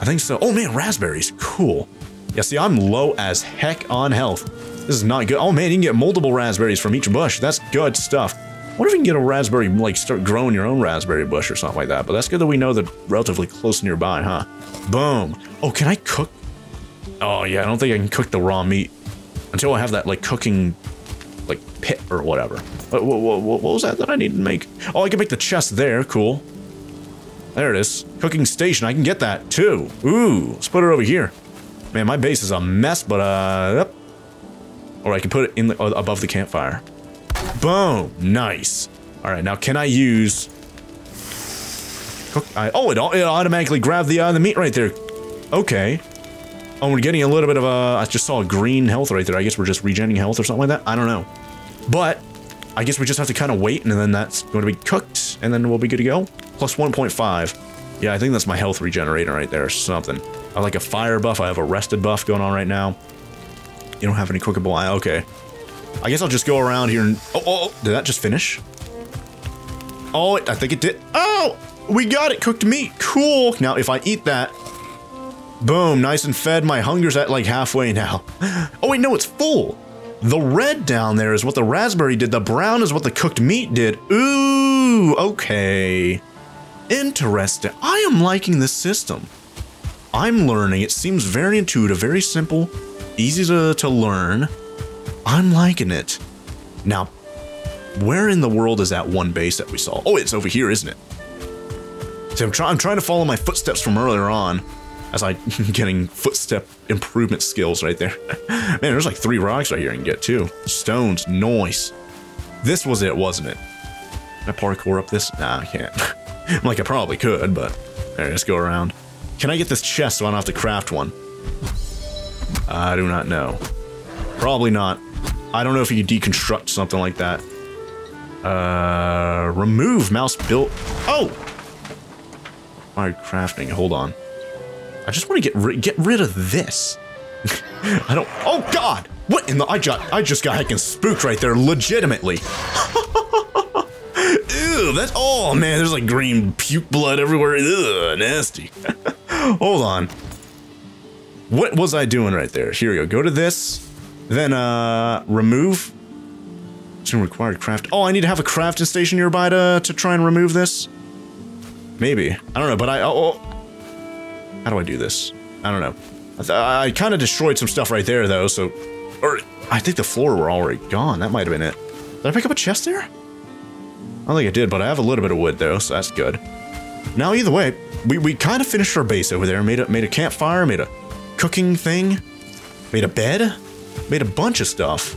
I think so. Oh man, raspberries, cool. Yeah, see, I'm low as heck on health. This is not good. Oh man, you can get multiple raspberries from each bush. That's good stuff. I wonder if you can get a raspberry, like, start growing your own raspberry bush or something like that, but that's good that we know they're relatively close nearby, huh? Boom. Oh, can I cook? Oh, yeah, I don't think I can cook the raw meat until I have that, like, cooking, like, pit or whatever. What was that I need to make? Oh, I can make the chest there. Cool. There it is. Cooking station. I can get that, too. Ooh, let's put it over here. Man, my base is a mess, but, yep. Or I can put it in the, above the campfire. Boom! Nice. All right, now can I use? Oh, it automatically grabbed the meat right there. Okay. Oh, we're getting a little bit of a. I just saw a green health right there. I guess we're just regenerating health or something like that. I don't know, but I guess we just have to kind of wait, and then that's going to be cooked, and then we'll be good to go. Plus 1.5. Yeah, I think that's my health regenerator right there, or something. I like a fire buff. I have a rested buff going on right now. You don't have any cookable. Okay. I guess I'll just go around here and... Oh, did that just finish? Oh, I think it did. Oh, we got it. Cooked meat. Cool. Now, if I eat that... Boom, nice and fed. My hunger's at like halfway now. Oh, wait, no, it's full. The red down there is what the raspberry did. The brown is what the cooked meat did. Ooh, okay. Interesting. I am liking this system. I'm learning. It seems very intuitive, very simple, easy to learn. I'm liking it. Now, where in the world is that one base that we saw? Oh, it's over here, isn't it? So I'm trying to follow my footsteps from earlier on. That's like getting footstep improvement skills right there. Man, there's like 3 rocks right here I can get too. Stones, noise. This was it, wasn't it? Can I parkour up this? Nah, I can't. Like I probably could, but there, let's go around. Can I get this chest so I don't have to craft one? I do not know. Probably not. I don't know if you can deconstruct something like that. Remove mouse built. Oh! My crafting, hold on. I just want to get rid of this. I don't, oh God! What in the, I just got heckin' spooked right there, legitimately. Ew, that's, oh man, there's like green puke blood everywhere. Ugh, nasty. Hold on. What was I doing right there? Here we go, go to this. Then, remove. Required craft. Oh, I need to have a crafting station nearby to try and remove this. Maybe. I don't know, but I, how do I do this? I don't know. I kind of destroyed some stuff right there though, so, or I think the floor were already gone. That might have been it. Did I pick up a chest there? I don't think I did, but I have a little bit of wood though, so that's good. Now either way, we kind of finished our base over there. Made a campfire, made a cooking thing, made a bed, made a bunch of stuff.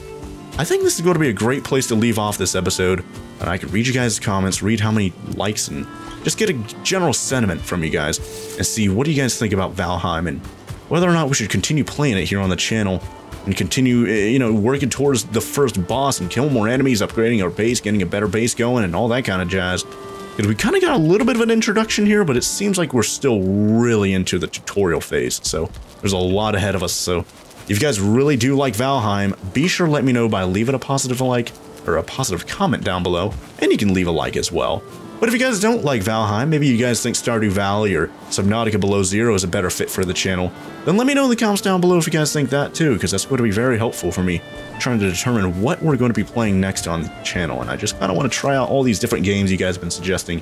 I think this is going to be a great place to leave off this episode, and I could read you guys' comments, read how many likes, and just get a general sentiment from you guys, and see what do you guys think about Valheim, and whether or not we should continue playing it here on the channel, and continue, you know, working towards the first boss, and kill more enemies, upgrading our base, getting a better base going, and all that kind of jazz. Because we kind of got a little bit of an introduction here, but it seems like we're still really into the tutorial phase, so there's a lot ahead of us, so... If you guys really do like Valheim, be sure to let me know by leaving a positive like or a positive comment down below, and you can leave a like as well. But if you guys don't like Valheim, maybe you guys think Stardew Valley or Subnautica Below Zero is a better fit for the channel, then let me know in the comments down below if you guys think that too, because that's going to be very helpful for me trying to determine what we're going to be playing next on the channel, and I just kind of want to try out all these different games you guys have been suggesting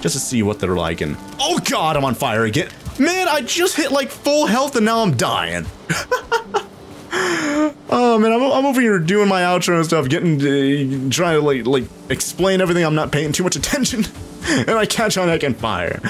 just to see what they're like, and oh God, I'm on fire again. Man, I just hit like full health and now I'm dying. Oh man, I'm over here doing my outro and stuff, getting trying to like explain everything. I'm not paying too much attention, and I catch on heck and fire.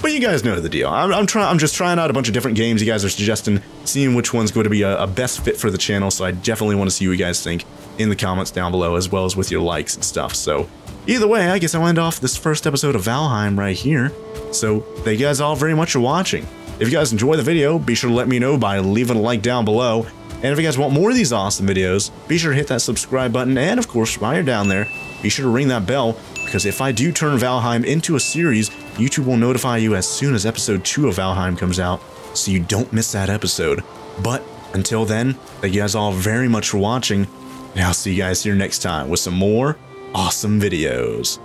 But you guys know the deal. I'm just trying out a bunch of different games you guys are suggesting, seeing which one's going to be a best fit for the channel. So I definitely want to see what you guys think in the comments down below, as well as with your likes and stuff. So either way, I guess I'll end off this first episode of Valheim right here. So thank you guys all very much for watching. If you guys enjoy the video, be sure to let me know by leaving a like down below. And if you guys want more of these awesome videos, be sure to hit that subscribe button, and of course, while you're down there, be sure to ring that bell, because if I do turn Valheim into a series, YouTube will notify you as soon as episode 2 of Valheim comes out, so you don't miss that episode. But until then, thank you guys all very much for watching, and I'll see you guys here next time with some more awesome videos.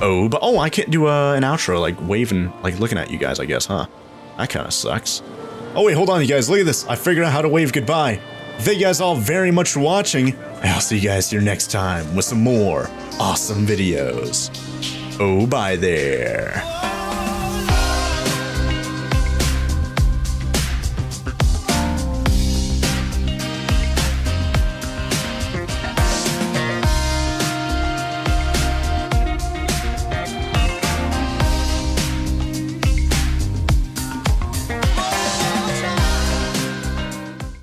Oh, but oh, I can't do an outro, like waving, like looking at you guys, I guess, huh? That kind of sucks. Oh wait, hold on you guys, look at this, I figured out how to wave goodbye. Thank you guys all very much for watching, and I'll see you guys here next time with some more awesome videos. Oh, bye there.